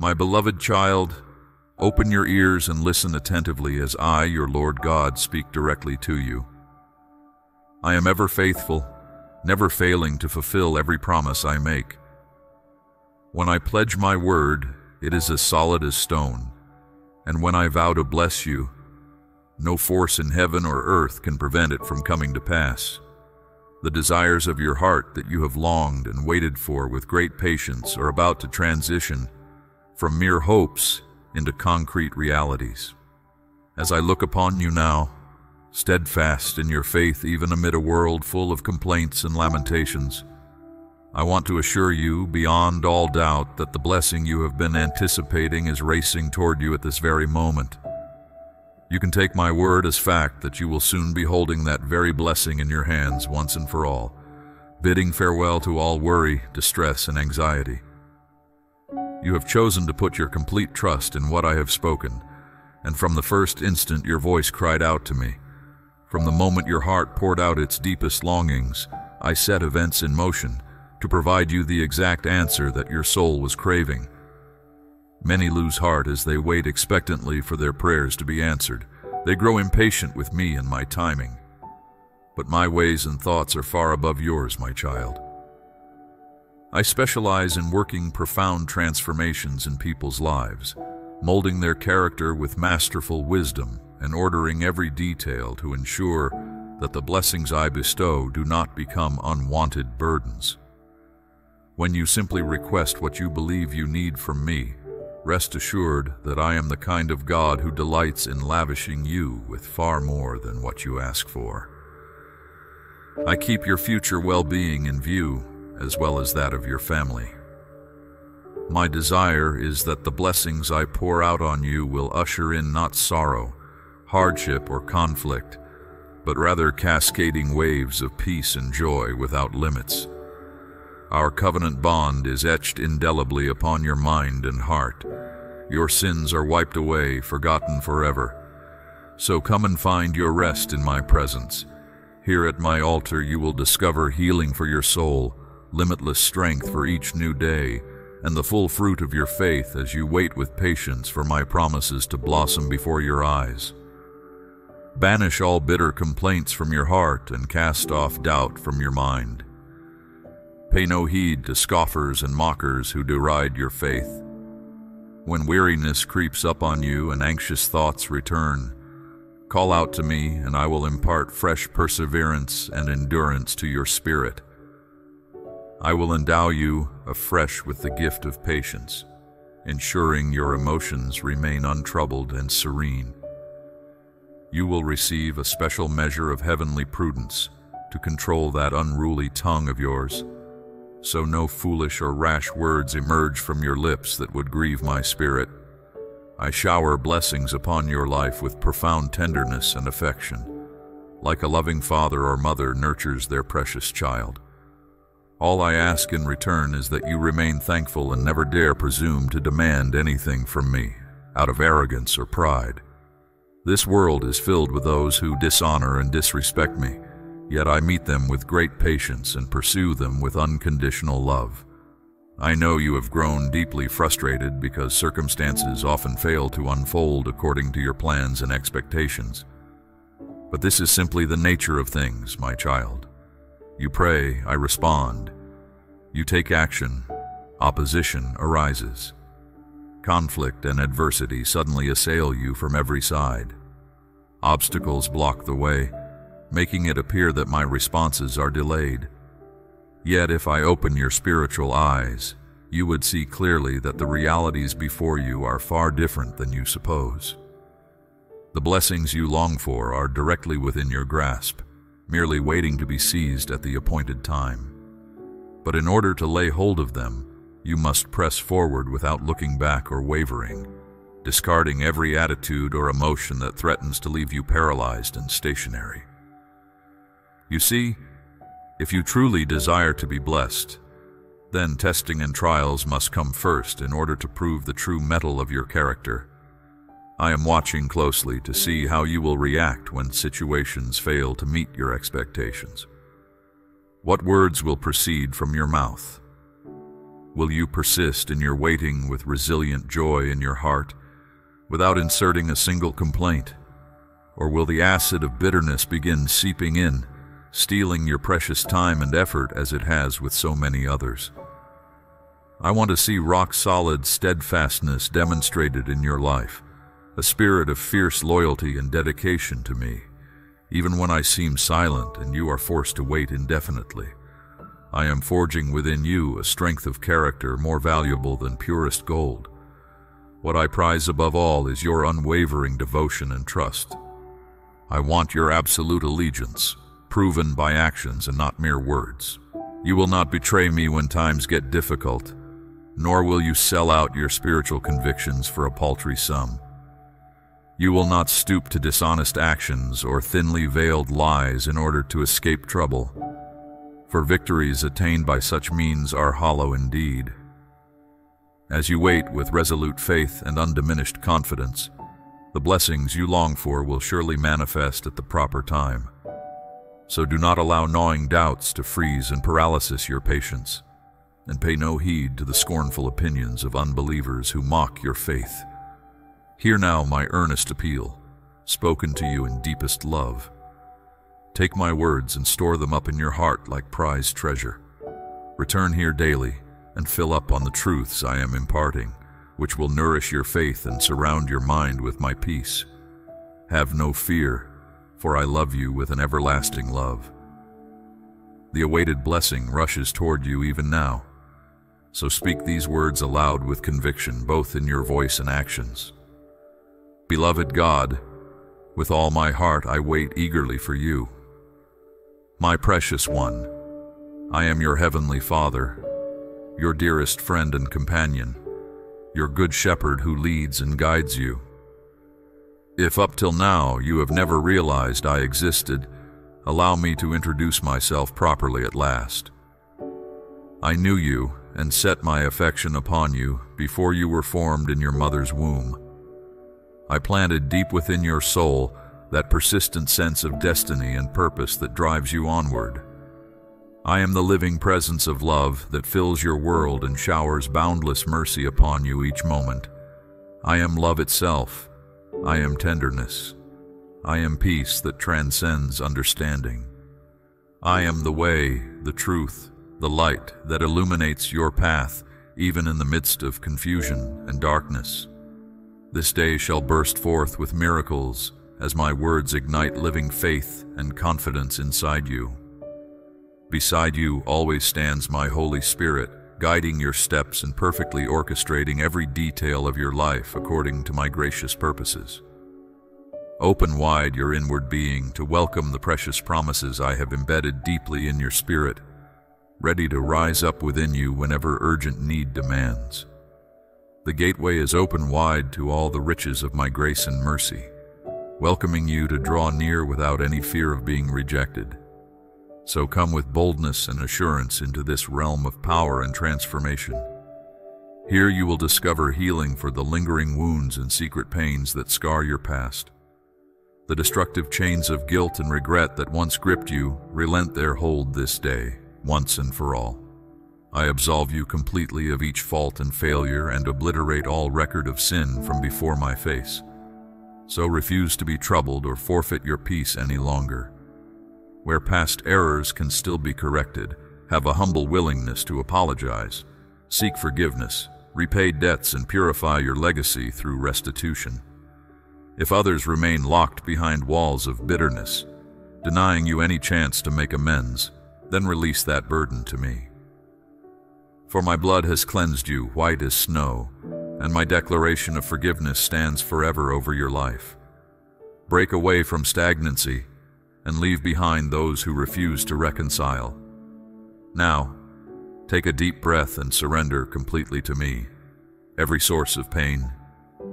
My beloved child, open your ears and listen attentively as I, your Lord God, speak directly to you. I am ever faithful, never failing to fulfill every promise I make. When I pledge my word, it is as solid as stone, and when I vow to bless you, no force in heaven or earth can prevent it from coming to pass. The desires of your heart that you have longed and waited for with great patience are about to transition from mere hopes into concrete realities. As I look upon you now, steadfast in your faith even amid a world full of complaints and lamentations, I want to assure you beyond all doubt that the blessing you have been anticipating is racing toward you at this very moment. You can take my word as fact that you will soon be holding that very blessing in your hands once and for all, bidding farewell to all worry, distress, and anxiety. You have chosen to put your complete trust in what I have spoken, and from the first instant your voice cried out to me. From the moment your heart poured out its deepest longings, I set events in motion to provide you the exact answer that your soul was craving. Many lose heart as they wait expectantly for their prayers to be answered. They grow impatient with me and my timing. But my ways and thoughts are far above yours, my child. I specialize in working profound transformations in people's lives, molding their character with masterful wisdom and ordering every detail to ensure that the blessings I bestow do not become unwanted burdens. When you simply request what you believe you need from me, rest assured that I am the kind of God who delights in lavishing you with far more than what you ask for. I keep your future well-being in view, as well as that of your family. My desire is that the blessings I pour out on you will usher in not sorrow, hardship, or conflict, but rather cascading waves of peace and joy without limits. Our covenant bond is etched indelibly upon your mind and heart. Your sins are wiped away, forgotten forever. So come and find your rest in my presence. Here at my altar you will discover healing for your soul, limitless strength for each new day, and the full fruit of your faith as you wait with patience for my promises to blossom before your eyes. Banish all bitter complaints from your heart and cast off doubt from your mind. Pay no heed to scoffers and mockers who deride your faith. When weariness creeps up on you and anxious thoughts return, call out to me and I will impart fresh perseverance and endurance to your spirit. I will endow you afresh with the gift of patience, ensuring your emotions remain untroubled and serene. You will receive a special measure of heavenly prudence to control that unruly tongue of yours, so no foolish or rash words emerge from your lips that would grieve my spirit. I shower blessings upon your life with profound tenderness and affection, like a loving father or mother nurtures their precious child. All I ask in return is that you remain thankful and never dare presume to demand anything from me, out of arrogance or pride. This world is filled with those who dishonor and disrespect me, yet I meet them with great patience and pursue them with unconditional love. I know you have grown deeply frustrated because circumstances often fail to unfold according to your plans and expectations. But this is simply the nature of things, my child. You pray, I respond. You take action, opposition arises. Conflict and adversity suddenly assail you from every side. Obstacles block the way, making it appear that my responses are delayed. Yet if I open your spiritual eyes, you would see clearly that the realities before you are far different than you suppose. The blessings you long for are directly within your grasp, merely waiting to be seized at the appointed time. But in order to lay hold of them, you must press forward without looking back or wavering, discarding every attitude or emotion that threatens to leave you paralyzed and stationary. You see, if you truly desire to be blessed, then testing and trials must come first in order to prove the true metal of your character. I am watching closely to see how you will react when situations fail to meet your expectations. What words will proceed from your mouth? Will you persist in your waiting with resilient joy in your heart, without inserting a single complaint? Or will the acid of bitterness begin seeping in, stealing your precious time and effort as it has with so many others? I want to see rock-solid steadfastness demonstrated in your life, a spirit of fierce loyalty and dedication to me, even when I seem silent and you are forced to wait indefinitely. I am forging within you a strength of character more valuable than purest gold. What I prize above all is your unwavering devotion and trust. I want your absolute allegiance, proven by actions and not mere words. You will not betray me when times get difficult, nor will you sell out your spiritual convictions for a paltry sum. You will not stoop to dishonest actions or thinly veiled lies in order to escape trouble, for victories attained by such means are hollow indeed. As you wait with resolute faith and undiminished confidence, the blessings you long for will surely manifest at the proper time. So do not allow gnawing doubts to freeze and paralysis your patience, and pay no heed to the scornful opinions of unbelievers who mock your faith. Hear now my earnest appeal, spoken to you in deepest love. Take my words and store them up in your heart like prized treasure. Return here daily and fill up on the truths I am imparting, which will nourish your faith and surround your mind with my peace. Have no fear, for I love you with an everlasting love. The awaited blessing rushes toward you even now, so speak these words aloud with conviction, both in your voice and actions. Beloved God, with all my heart I wait eagerly for you. My precious one, I am your heavenly Father, your dearest friend and companion, your good shepherd who leads and guides you. If up till now you have never realized I existed, allow me to introduce myself properly at last. I knew you and set my affection upon you before you were formed in your mother's womb. I planted deep within your soul that persistent sense of destiny and purpose that drives you onward. I am the living presence of love that fills your world and showers boundless mercy upon you each moment. I am love itself. I am tenderness. I am peace that transcends understanding. I am the way, the truth, the light that illuminates your path even in the midst of confusion and darkness. This day shall burst forth with miracles as my words ignite living faith and confidence inside you. Beside you always stands my Holy Spirit, guiding your steps and perfectly orchestrating every detail of your life according to my gracious purposes. Open wide your inward being to welcome the precious promises I have embedded deeply in your spirit, ready to rise up within you whenever urgent need demands. The gateway is open wide to all the riches of my grace and mercy, welcoming you to draw near without any fear of being rejected. So come with boldness and assurance into this realm of power and transformation. Here you will discover healing for the lingering wounds and secret pains that scar your past. The destructive chains of guilt and regret that once gripped you relent their hold this day, once and for all. I absolve you completely of each fault and failure and obliterate all record of sin from before my face. So refuse to be troubled or forfeit your peace any longer. Where past errors can still be corrected, have a humble willingness to apologize, seek forgiveness, repay debts, and purify your legacy through restitution. If others remain locked behind walls of bitterness, denying you any chance to make amends, then release that burden to me. For my blood has cleansed you white as snow, and my declaration of forgiveness stands forever over your life. Break away from stagnancy and leave behind those who refuse to reconcile. Now, take a deep breath and surrender completely to me. Every source of pain,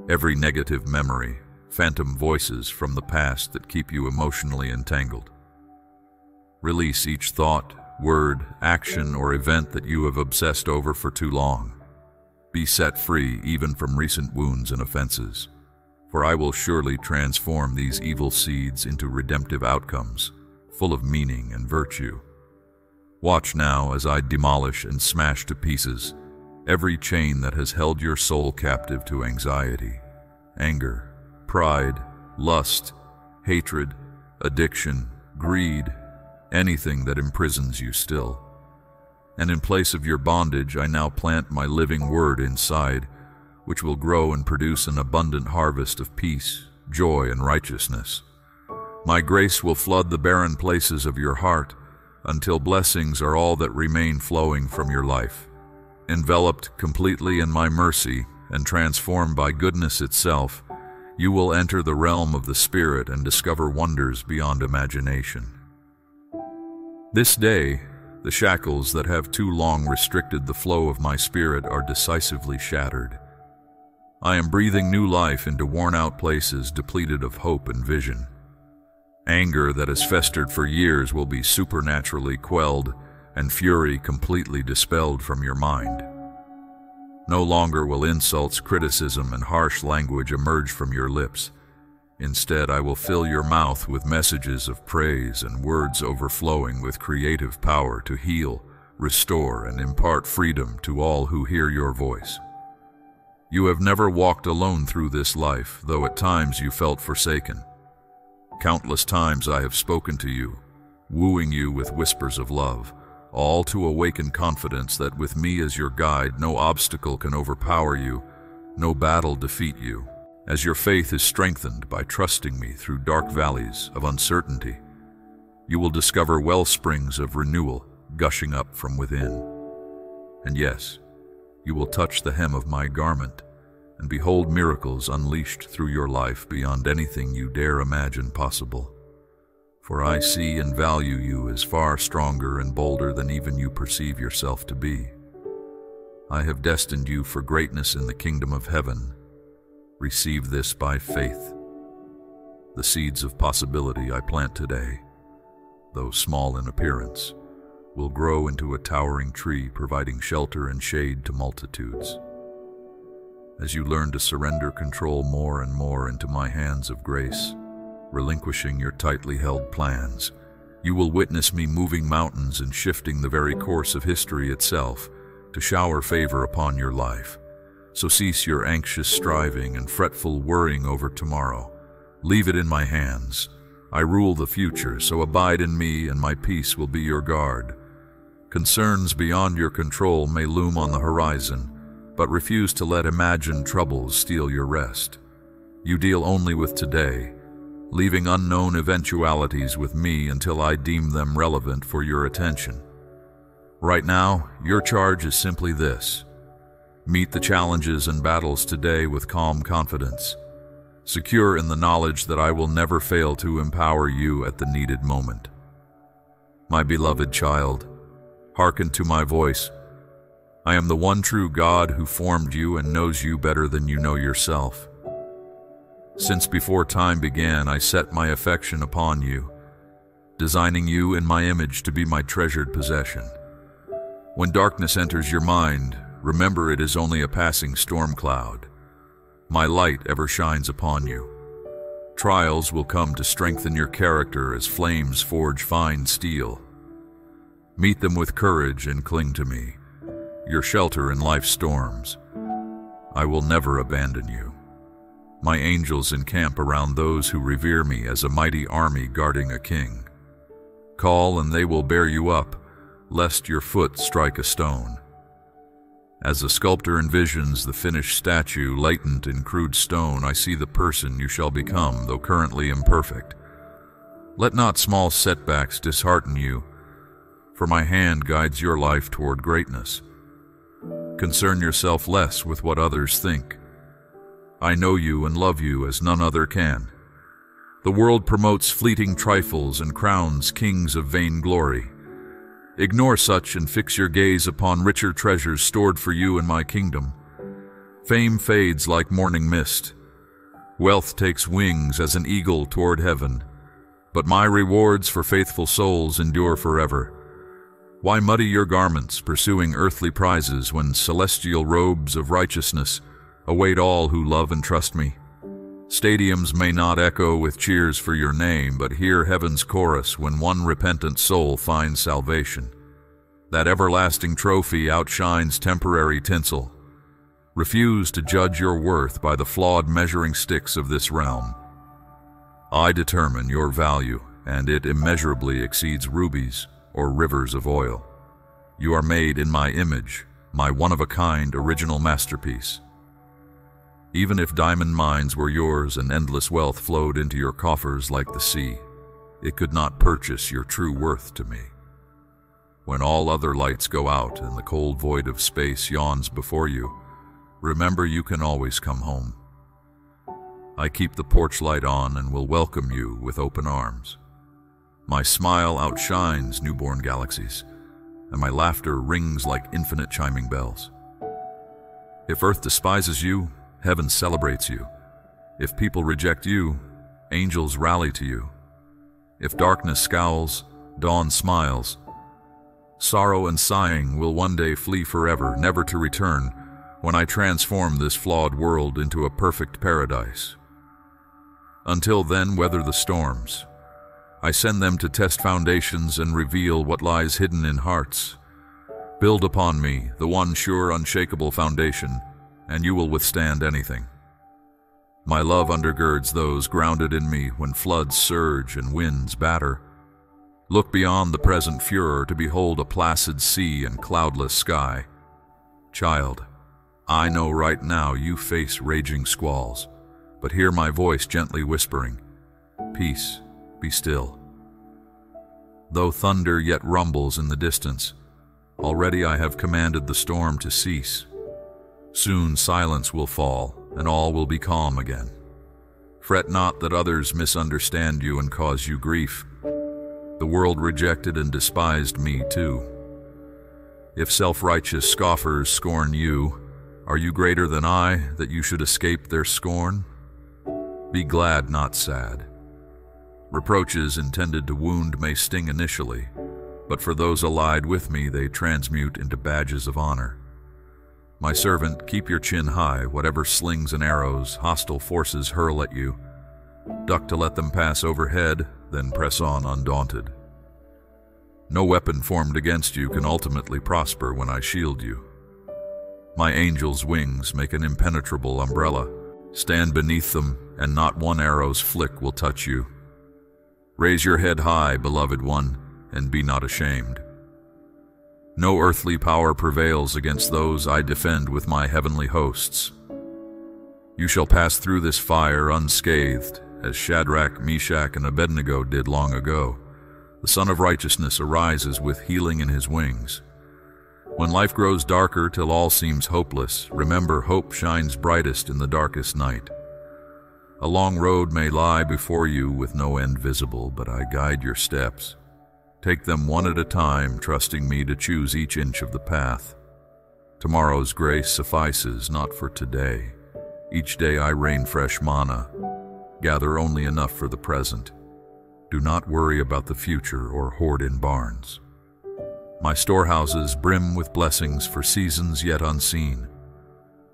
every negative memory, phantom voices from the past that keep you emotionally entangled. Release each thought, word, action, or event that you have obsessed over for too long. Be set free even from recent wounds and offenses. For I will surely transform these evil seeds into redemptive outcomes, full of meaning and virtue. Watch now as I demolish and smash to pieces every chain that has held your soul captive to anxiety, anger, pride, lust, hatred, addiction, greed, anything that imprisons you still. And in place of your bondage, I now plant my living word inside, which will grow and produce an abundant harvest of peace, joy, and righteousness. My grace will flood the barren places of your heart until blessings are all that remain flowing from your life. Enveloped completely in my mercy and transformed by goodness itself, you will enter the realm of the Spirit and discover wonders beyond imagination. This day, the shackles that have too long restricted the flow of my spirit are decisively shattered. I am breathing new life into worn-out places depleted of hope and vision. Anger that has festered for years will be supernaturally quelled and fury completely dispelled from your mind. No longer will insults, criticism, and harsh language emerge from your lips. Instead, I will fill your mouth with messages of praise and words overflowing with creative power to heal, restore, and impart freedom to all who hear your voice. You have never walked alone through this life, though at times you felt forsaken. Countless times I have spoken to you, wooing you with whispers of love, all to awaken confidence that with me as your guide, no obstacle can overpower you, no battle defeat you, as your faith is strengthened by trusting me through dark valleys of uncertainty. You will discover well springs of renewal gushing up from within. And yes, you will touch the hem of my garment and behold miracles unleashed through your life beyond anything you dare imagine possible. For I see and value you as far stronger and bolder than even you perceive yourself to be. I have destined you for greatness in the kingdom of heaven. Receive this by faith. The seeds of possibility I plant today, though small in appearance, will grow into a towering tree, providing shelter and shade to multitudes. As you learn to surrender control more and more into my hands of grace, relinquishing your tightly held plans, you will witness me moving mountains and shifting the very course of history itself to shower favor upon your life. So cease your anxious striving and fretful worrying over tomorrow. Leave it in my hands. I rule the future, so abide in me and my peace will be your guard. Concerns beyond your control may loom on the horizon, but refuse to let imagined troubles steal your rest. You deal only with today, leaving unknown eventualities with me until I deem them relevant for your attention. Right now, your charge is simply this. Meet the challenges and battles today with calm confidence, secure in the knowledge that I will never fail to empower you at the needed moment. My beloved child, hearken to my voice. I am the one true God who formed you and knows you better than you know yourself. Since before time began, I set my affection upon you, designing you in my image to be my treasured possession. When darkness enters your mind, remember, it is only a passing storm cloud. My light ever shines upon you. Trials will come to strengthen your character as flames forge fine steel. Meet them with courage and cling to me, your shelter in life's storms. I will never abandon you. My angels encamp around those who revere me as a mighty army guarding a king. Call and they will bear you up, lest your foot strike a stone. As a sculptor envisions the finished statue latent in crude stone, I see the person you shall become, though currently imperfect. Let not small setbacks dishearten you, for my hand guides your life toward greatness. Concern yourself less with what others think. I know you and love you as none other can. The world promotes fleeting trifles and crowns kings of vainglory. Ignore such and fix your gaze upon richer treasures stored for you in my kingdom. Fame fades like morning mist. Wealth takes wings as an eagle toward heaven. But my rewards for faithful souls endure forever. Why muddy your garments pursuing earthly prizes when celestial robes of righteousness await all who love and trust me? Stadiums may not echo with cheers for your name, but hear heaven's chorus when one repentant soul finds salvation. That everlasting trophy outshines temporary tinsel. Refuse to judge your worth by the flawed measuring sticks of this realm. I determine your value, and it immeasurably exceeds rubies or rivers of oil. You are made in my image, my one-of-a-kind original masterpiece. Even if diamond mines were yours and endless wealth flowed into your coffers like the sea, it could not purchase your true worth to me. When all other lights go out and the cold void of space yawns before you, remember you can always come home. I keep the porch light on and will welcome you with open arms. My smile outshines newborn galaxies, and my laughter rings like infinite chiming bells. If Earth despises you, Heaven celebrates you. If people reject you, angels rally to you. If darkness scowls, dawn smiles. Sorrow and sighing will one day flee forever, never to return, when I transform this flawed world into a perfect paradise. Until then, weather the storms. I send them to test foundations and reveal what lies hidden in hearts. Build upon me, the one sure, unshakable foundation, and you will withstand anything. My love undergirds those grounded in me when floods surge and winds batter. Look beyond the present furor to behold a placid sea and cloudless sky. Child, I know right now you face raging squalls, but hear my voice gently whispering, "Peace, be still." Though thunder yet rumbles in the distance, already I have commanded the storm to cease. Soon silence will fall, and all will be calm again. Fret not that others misunderstand you and cause you grief. The world rejected and despised me too. If self-righteous scoffers scorn you, are you greater than I that you should escape their scorn? Be glad, not sad. Reproaches intended to wound may sting initially, but for those allied with me they transmute into badges of honor. My servant, keep your chin high, whatever slings and arrows hostile forces hurl at you. Duck to let them pass overhead, then press on undaunted. No weapon formed against you can ultimately prosper when I shield you. My angel's wings make an impenetrable umbrella. Stand beneath them, and not one arrow's flick will touch you. Raise your head high, beloved one, and be not ashamed. No earthly power prevails against those I defend with my heavenly hosts. You shall pass through this fire unscathed, as Shadrach, Meshach, and Abednego did long ago. The Son of Righteousness arises with healing in his wings. When life grows darker till all seems hopeless, remember hope shines brightest in the darkest night. A long road may lie before you with no end visible, but I guide your steps. Take them one at a time, trusting me to choose each inch of the path. Tomorrow's grace suffices not for today. Each day I rain fresh manna. Gather only enough for the present. Do not worry about the future or hoard in barns. My storehouses brim with blessings for seasons yet unseen.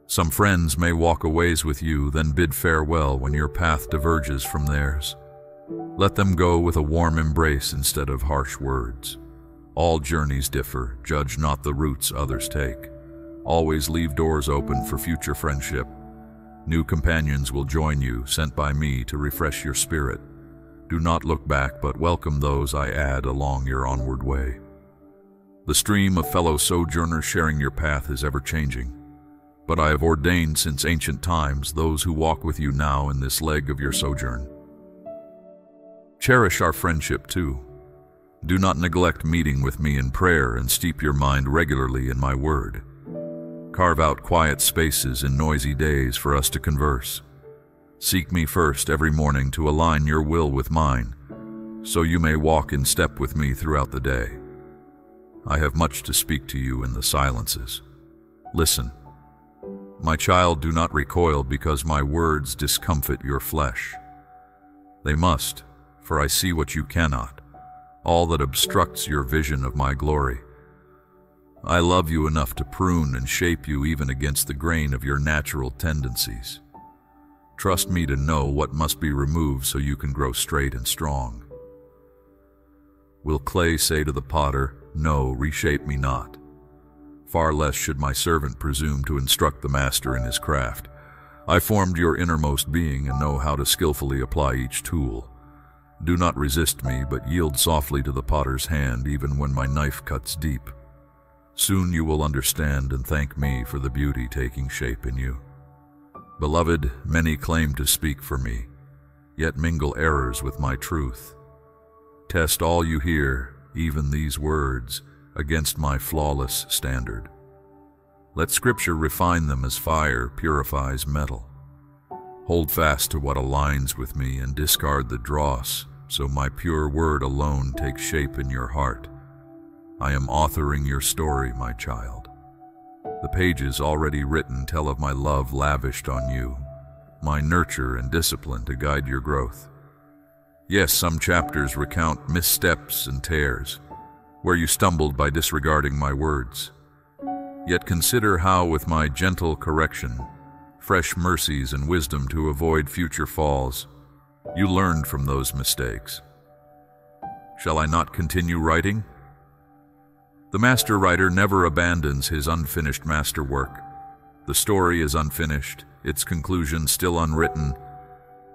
Some friends may walk a ways with you, then bid farewell when your path diverges from theirs. Let them go with a warm embrace instead of harsh words. All journeys differ. Judge not the routes others take. Always leave doors open for future friendship. New companions will join you, sent by me to refresh your spirit. Do not look back, but welcome those I add along your onward way. The stream of fellow sojourners sharing your path is ever-changing. But I have ordained since ancient times those who walk with you now in this leg of your sojourn. Cherish our friendship too. Do not neglect meeting with me in prayer and steep your mind regularly in my word. Carve out quiet spaces in noisy days for us to converse. Seek me first every morning to align your will with mine, so you may walk in step with me throughout the day. I have much to speak to you in the silences. Listen. My child, do not recoil because my words discomfit your flesh. They must. For I see what you cannot, all that obstructs your vision of my glory. I love you enough to prune and shape you even against the grain of your natural tendencies. Trust me to know what must be removed so you can grow straight and strong. Will clay say to the potter, "No, reshape me not"? Far less should my servant presume to instruct the master in his craft. I formed your innermost being and know how to skillfully apply each tool. Do not resist me, but yield softly to the potter's hand even when my knife cuts deep. Soon you will understand and thank me for the beauty taking shape in you. Beloved, many claim to speak for me, yet mingle errors with my truth. Test all you hear, even these words, against my flawless standard. Let Scripture refine them as fire purifies metal. Hold fast to what aligns with me and discard the dross, so my pure word alone takes shape in your heart. I am authoring your story, my child. The pages already written tell of my love lavished on you, my nurture and discipline to guide your growth. Yes, some chapters recount missteps and tears, where you stumbled by disregarding my words. Yet consider how, with my gentle correction, fresh mercies and wisdom to avoid future falls, you learned from those mistakes. Shall I not continue writing? The master writer never abandons his unfinished masterwork. The story is unfinished, its conclusion still unwritten.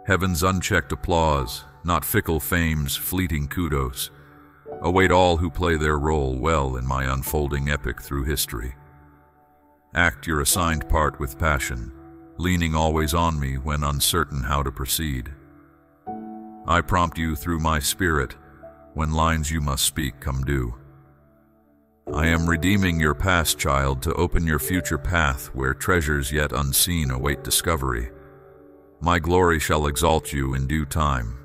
Heaven's unchecked applause, not fickle fame's fleeting kudos, await all who play their role well in my unfolding epic through history. Act your assigned part with passion, leaning always on me when uncertain how to proceed. I prompt you through my spirit when lines you must speak come due. I am redeeming your past, child, to open your future path where treasures yet unseen await discovery. My glory shall exalt you in due time.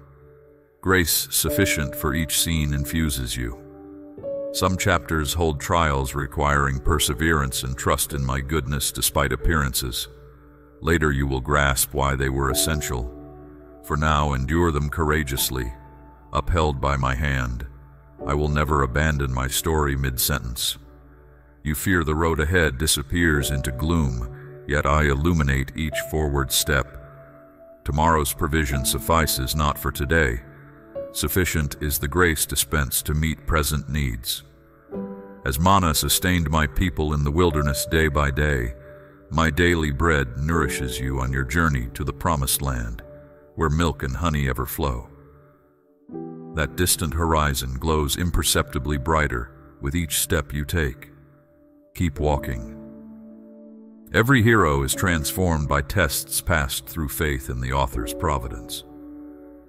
Grace sufficient for each scene infuses you. Some chapters hold trials requiring perseverance and trust in my goodness despite appearances. Later you will grasp why they were essential. For now, endure them courageously, upheld by my hand. I will never abandon my story mid-sentence. You fear the road ahead disappears into gloom, yet I illuminate each forward step. Tomorrow's provision suffices not for today. Sufficient is the grace dispensed to meet present needs. As manna sustained my people in the wilderness day by day, my daily bread nourishes you on your journey to the promised land, where milk and honey ever flow. That distant horizon glows imperceptibly brighter with each step you take. Keep walking. Every hero is transformed by tests passed through faith in the author's providence.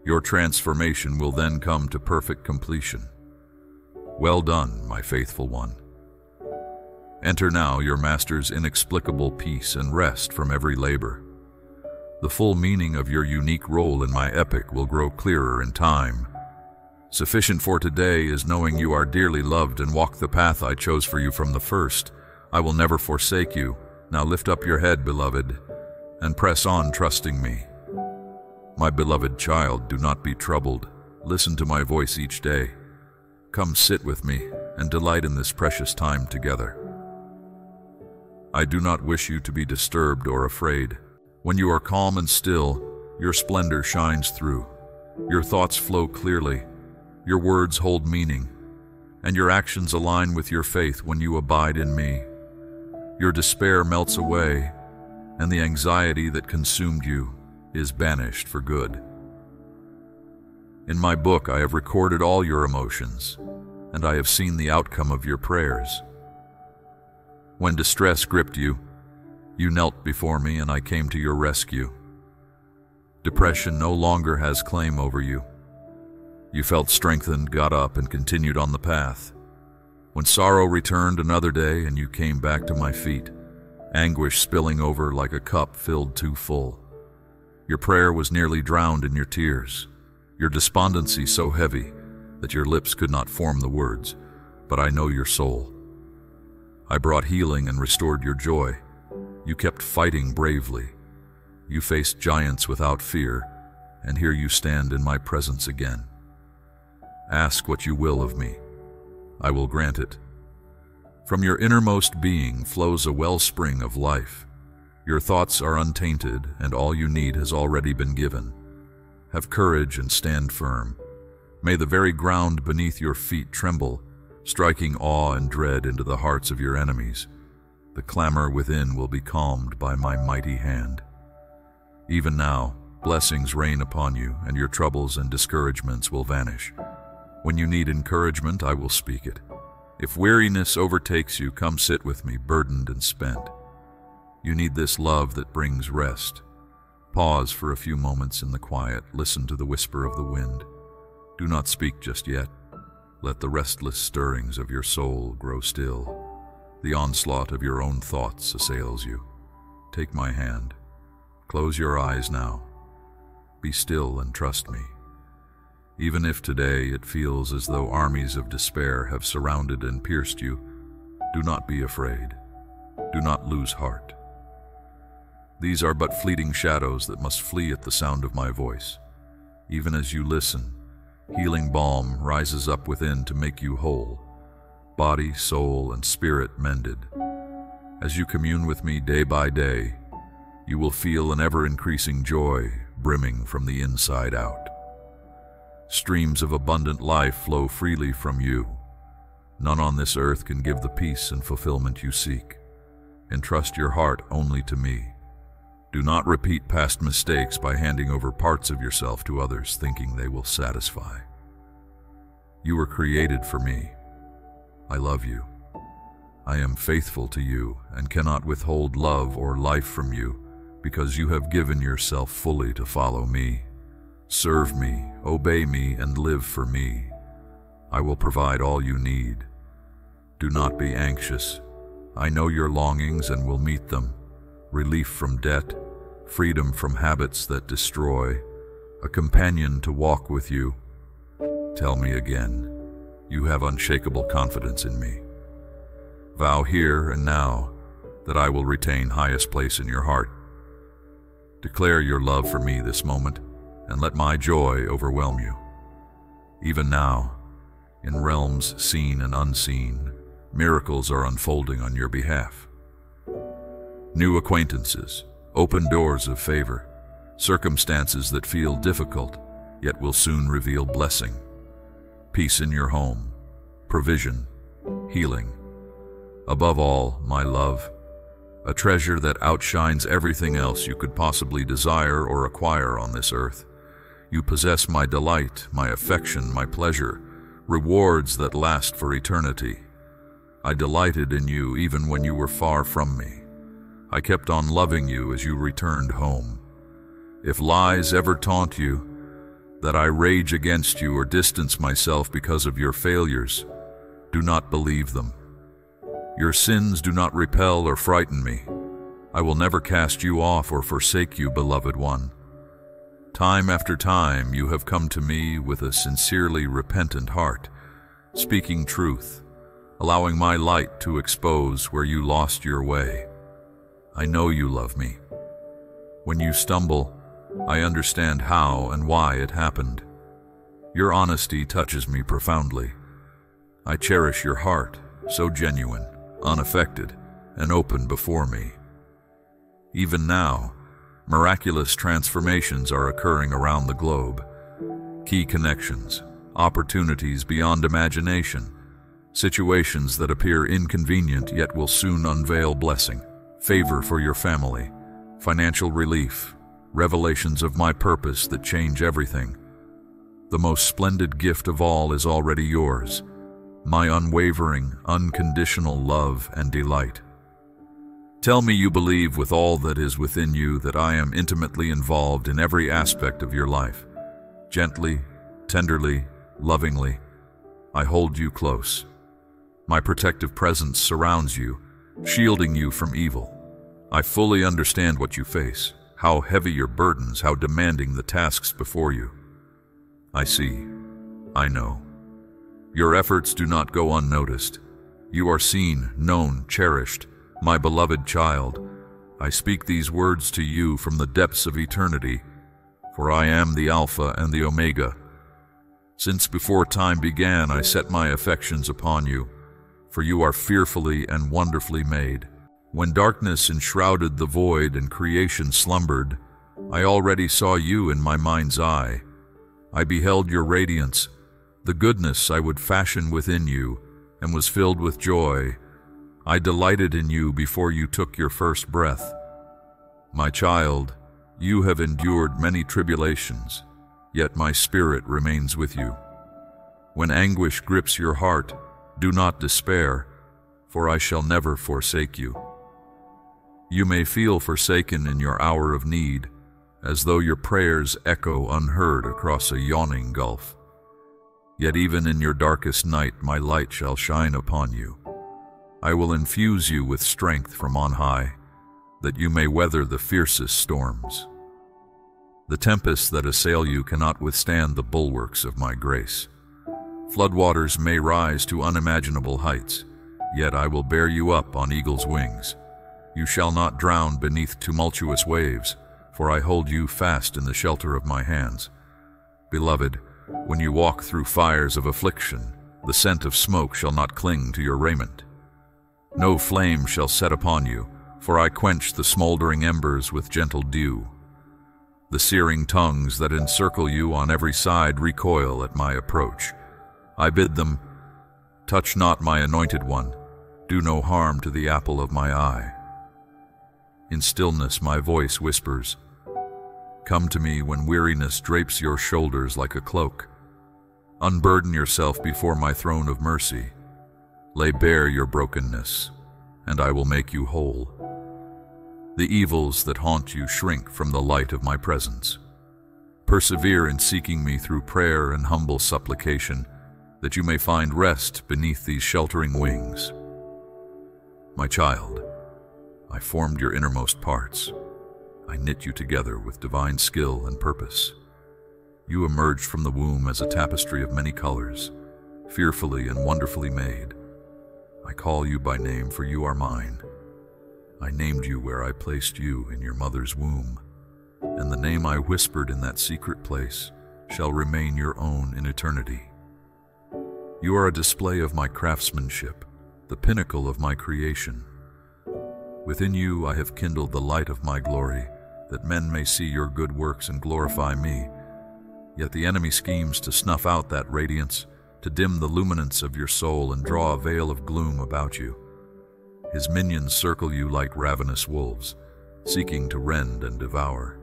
Your transformation will then come to perfect completion. Well done, my faithful one. Enter now your master's inexplicable peace and rest from every labor. The full meaning of your unique role in my epic will grow clearer in time. Sufficient for today is knowing you are dearly loved and walk the path I chose for you from the first. I will never forsake you. Now lift up your head, beloved, and press on trusting me. My beloved child, do not be troubled. Listen to my voice each day. Come sit with me and delight in this precious time together. I do not wish you to be disturbed or afraid. When you are calm and still, your splendor shines through. Your thoughts flow clearly. Your words hold meaning, and your actions align with your faith when you abide in me. Your despair melts away, and the anxiety that consumed you is banished for good. In my book, I have recorded all your emotions, and I have seen the outcome of your prayers. When distress gripped you, you knelt before me and I came to your rescue. Depression no longer has claim over you. You felt strengthened, got up, and continued on the path. When sorrow returned another day and you came back to my feet, anguish spilling over like a cup filled too full. Your prayer was nearly drowned in your tears, your despondency so heavy that your lips could not form the words, but I know your soul. I brought healing and restored your joy. You kept fighting bravely. You faced giants without fear, and here you stand in my presence again. Ask what you will of me. I will grant it. From your innermost being flows a wellspring of life. Your thoughts are untainted, and all you need has already been given. Have courage and stand firm. May the very ground beneath your feet tremble, striking awe and dread into the hearts of your enemies. The clamor within will be calmed by my mighty hand. Even now, blessings rain upon you, and your troubles and discouragements will vanish. When you need encouragement, I will speak it. If weariness overtakes you, come sit with me, burdened and spent. You need this love that brings rest. Pause for a few moments in the quiet. Listen to the whisper of the wind. Do not speak just yet. Let the restless stirrings of your soul grow still. The onslaught of your own thoughts assails you. Take my hand. Close your eyes now. Be still and trust me. Even if today it feels as though armies of despair have surrounded and pierced you, do not be afraid. Do not lose heart. These are but fleeting shadows that must flee at the sound of my voice. Even as you listen, healing balm rises up within to make you whole, body, soul, and spirit mended. As you commune with me day by day, you will feel an ever-increasing joy brimming from the inside out. Streams of abundant life flow freely from you. None on this earth can give the peace and fulfillment you seek. Entrust your heart only to me. Do not repeat past mistakes by handing over parts of yourself to others, thinking they will satisfy. You were created for me. I love you. I am faithful to you and cannot withhold love or life from you, because you have given yourself fully to follow me. Serve me, obey me, and live for me. I will provide all you need. Do not be anxious. I know your longings and will meet them. Relief from debt, freedom from habits that destroy, a companion to walk with you. Tell me again, you have unshakable confidence in me. Vow here and now that I will retain highest place in your heart. Declare your love for me this moment, and let my joy overwhelm you. Even now, in realms seen and unseen, miracles are unfolding on your behalf. New acquaintances, open doors of favor, circumstances that feel difficult yet will soon reveal blessing, peace in your home, provision, healing. Above all, my love, a treasure that outshines everything else you could possibly desire or acquire on this earth. You possess my delight, my affection, my pleasure, rewards that last for eternity. I delighted in you even when you were far from me. I kept on loving you as you returned home. If lies ever taunt you, that I rage against you or distance myself because of your failures, do not believe them. Your sins do not repel or frighten me. I will never cast you off or forsake you, beloved one. Time after time you have come to me with a sincerely repentant heart, speaking truth, allowing my light to expose where you lost your way. I know you love me. When you stumble, I understand how and why it happened. Your honesty touches me profoundly. I cherish your heart, so genuine, unaffected, and open before me. Even now, miraculous transformations are occurring around the globe. Key connections, opportunities beyond imagination, situations that appear inconvenient yet will soon unveil blessing. Favor for your family, financial relief, revelations of my purpose that change everything. The most splendid gift of all is already yours, my unwavering, unconditional love and delight. Tell me you believe with all that is within you that I am intimately involved in every aspect of your life. Gently, tenderly, lovingly, I hold you close. My protective presence surrounds you, shielding you from evil. I fully understand what you face, how heavy your burdens, how demanding the tasks before you. I see, I know. Your efforts do not go unnoticed. You are seen, known, cherished, my beloved child. I speak these words to you from the depths of eternity, for I am the Alpha and the Omega. Since before time began, I set my affections upon you, for you are fearfully and wonderfully made. When darkness enshrouded the void and creation slumbered, I already saw you in my mind's eye. I beheld your radiance, the goodness I would fashion within you, and was filled with joy. I delighted in you before you took your first breath. My child, you have endured many tribulations, yet my spirit remains with you. When anguish grips your heart, do not despair, for I shall never forsake you. You may feel forsaken in your hour of need, as though your prayers echo unheard across a yawning gulf. Yet even in your darkest night my light shall shine upon you. I will infuse you with strength from on high, that you may weather the fiercest storms. The tempests that assail you cannot withstand the bulwarks of my grace. Floodwaters may rise to unimaginable heights, yet I will bear you up on eagle's wings. You shall not drown beneath tumultuous waves, for I hold you fast in the shelter of my hands. Beloved, when you walk through fires of affliction, the scent of smoke shall not cling to your raiment. No flame shall set upon you, for I quench the smoldering embers with gentle dew. The searing tongues that encircle you on every side recoil at my approach. I bid them, touch not my anointed one, do no harm to the apple of my eye. In stillness my voice whispers, come to me when weariness drapes your shoulders like a cloak. Unburden yourself before my throne of mercy. Lay bare your brokenness, and I will make you whole. The evils that haunt you shrink from the light of my presence. Persevere in seeking me through prayer and humble supplication, that you may find rest beneath these sheltering wings. My child, I formed your innermost parts. I knit you together with divine skill and purpose. You emerged from the womb as a tapestry of many colors, fearfully and wonderfully made. I call you by name, for you are mine. I named you where I placed you in your mother's womb, and the name I whispered in that secret place shall remain your own in eternity. You are a display of my craftsmanship, the pinnacle of my creation. Within you I have kindled the light of my glory, that men may see your good works and glorify me. Yet the enemy schemes to snuff out that radiance, to dim the luminance of your soul and draw a veil of gloom about you. His minions circle you like ravenous wolves, seeking to rend and devour.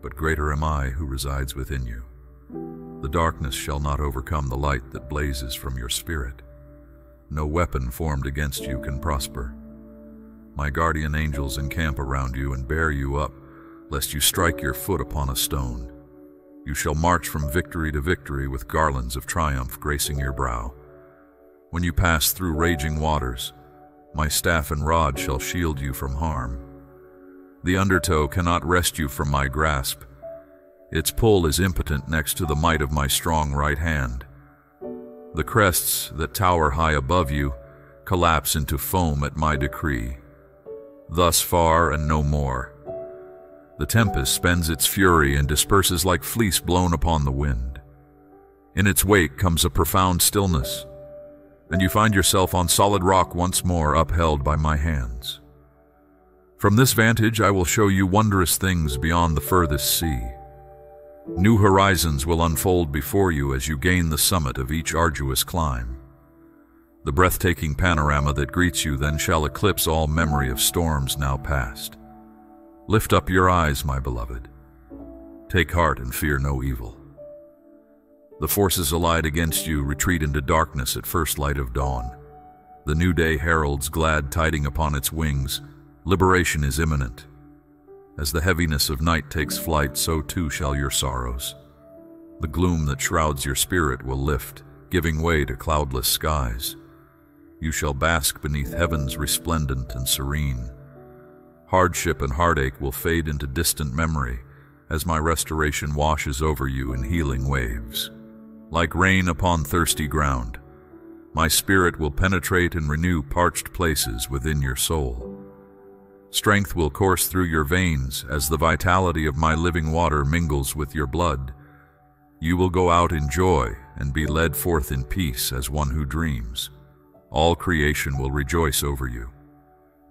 But greater am I who resides within you. The darkness shall not overcome the light that blazes from your spirit. No weapon formed against you can prosper. My guardian angels encamp around you and bear you up, lest you strike your foot upon a stone. You shall march from victory to victory with garlands of triumph gracing your brow. When you pass through raging waters, my staff and rod shall shield you from harm. The undertow cannot wrest you from my grasp. Its pull is impotent next to the might of my strong right hand. The crests that tower high above you collapse into foam at my decree. Thus far and no more. The tempest spends its fury and disperses like fleece blown upon the wind. In its wake comes a profound stillness, and you find yourself on solid rock once more, upheld by my hands. From this vantage I will show you wondrous things beyond the furthest sea. New horizons will unfold before you as you gain the summit of each arduous climb. The breathtaking panorama that greets you then shall eclipse all memory of storms now past. Lift up your eyes, my beloved. Take heart and fear no evil. The forces allied against you retreat into darkness at first light of dawn. The new day heralds glad tidings upon its wings. Liberation is imminent. As the heaviness of night takes flight, so too shall your sorrows. The gloom that shrouds your spirit will lift, giving way to cloudless skies. You shall bask beneath heavens resplendent and serene. Hardship and heartache will fade into distant memory as my restoration washes over you in healing waves. Like rain upon thirsty ground, my spirit will penetrate and renew parched places within your soul. Strength will course through your veins as the vitality of my living water mingles with your blood. You will go out in joy and be led forth in peace as one who dreams. All creation will rejoice over you.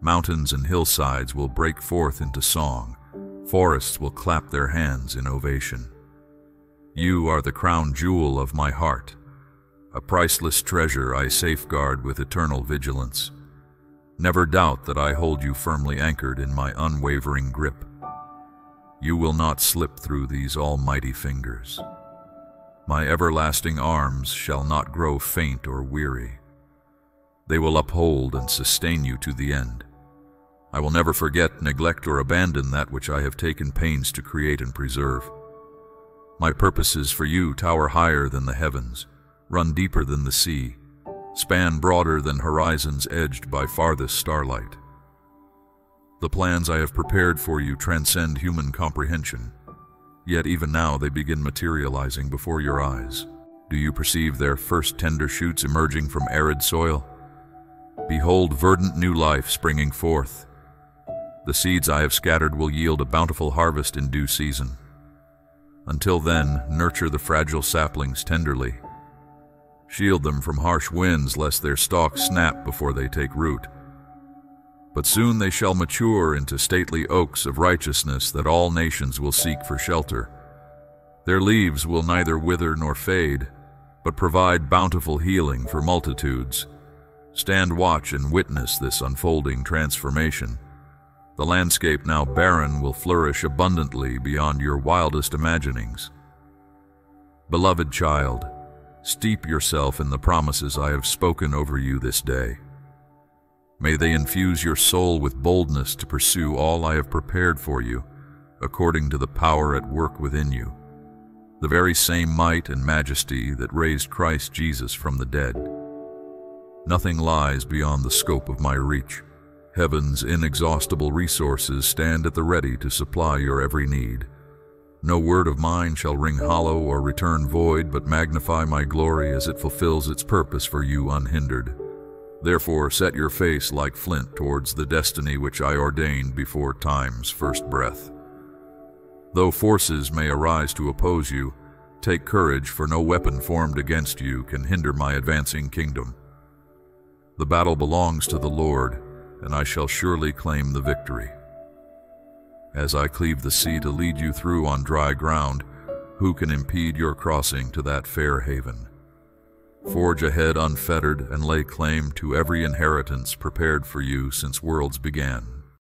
Mountains and hillsides will break forth into song. Forests will clap their hands in ovation. You are the crown jewel of my heart, a priceless treasure I safeguard with eternal vigilance. Never doubt that I hold you firmly anchored in my unwavering grip. You will not slip through these almighty fingers. My everlasting arms shall not grow faint or weary. They will uphold and sustain you to the end. I will never forget, neglect, or abandon that which I have taken pains to create and preserve. My purposes for you tower higher than the heavens, run deeper than the sea, span broader than horizons edged by farthest starlight. The plans I have prepared for you transcend human comprehension, yet even now they begin materializing before your eyes. Do you perceive their first tender shoots emerging from arid soil? Behold verdant new life springing forth. The seeds I have scattered will yield a bountiful harvest in due season. Until then, nurture the fragile saplings tenderly. Shield them from harsh winds lest their stalks snap before they take root. But soon they shall mature into stately oaks of righteousness that all nations will seek for shelter. Their leaves will neither wither nor fade, but provide bountiful healing for multitudes. Stand watch and witness this unfolding transformation. The landscape now barren will flourish abundantly beyond your wildest imaginings. Beloved child, steep yourself in the promises I have spoken over you this day. May they infuse your soul with boldness to pursue all I have prepared for you, according to the power at work within you, the very same might and majesty that raised Christ Jesus from the dead. Nothing lies beyond the scope of my reach. Heaven's inexhaustible resources stand at the ready to supply your every need. No word of mine shall ring hollow or return void, but magnify my glory as it fulfills its purpose for you unhindered. Therefore, set your face like flint towards the destiny which I ordained before time's first breath. Though forces may arise to oppose you, take courage, for no weapon formed against you can hinder my advancing kingdom. The battle belongs to the Lord, and I shall surely claim the victory. As I cleave the sea to lead you through on dry ground, who can impede your crossing to that fair haven? Forge ahead unfettered and lay claim to every inheritance prepared for you since worlds began.